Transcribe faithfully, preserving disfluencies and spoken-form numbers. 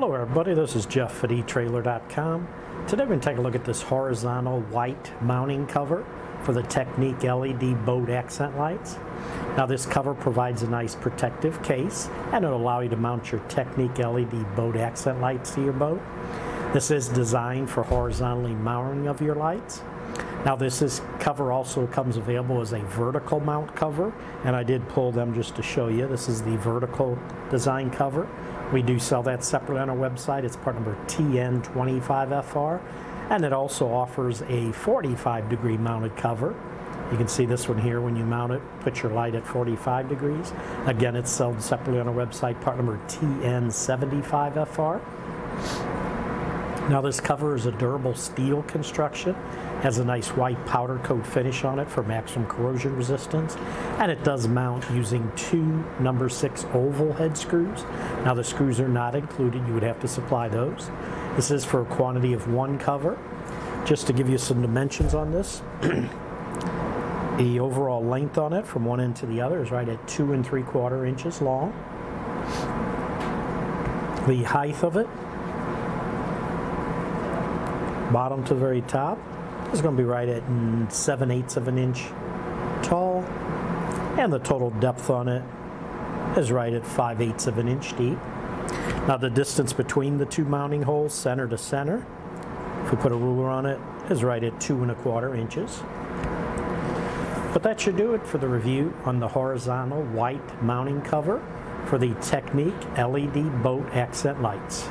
Hello everybody, this is Jeff at e trailer dot com. Today we're going to take a look at this horizontal white mounting cover for the TecNiq L E D boat accent lights. Now this cover provides a nice protective case and it'll allow you to mount your TecNiq L E D boat accent lights to your boat. This is designed for horizontally mounting of your lights. Now this is cover also comes available as a vertical mount cover, and I did pull them just to show you. This is the vertical design cover. We do sell that separately on our website. It's part number T N twenty-five F R, and it also offers a forty-five degree mounted cover. You can see this one here. When you mount it, put your light at forty-five degrees. Again, it's sold separately on our website, part number T N seventy-five F R. Now this cover is a durable steel construction, has a nice white powder coat finish on it for maximum corrosion resistance, and it does mount using two number six oval head screws. Now the screws are not included, you would have to supply those. This is for a quantity of one cover. Just to give you some dimensions on this, the overall length on it from one end to the other is right at two and three quarter inches long. The height of it, bottom to the very top, is going to be right at seven eighths of an inch tall, and the total depth on it is right at five eighths of an inch deep. Now the distance between the two mounting holes, center to center, if we put a ruler on it, is right at two and a quarter inches. But that should do it for the review on the horizontal white mounting cover for the TecNiq L E D boat accent lights.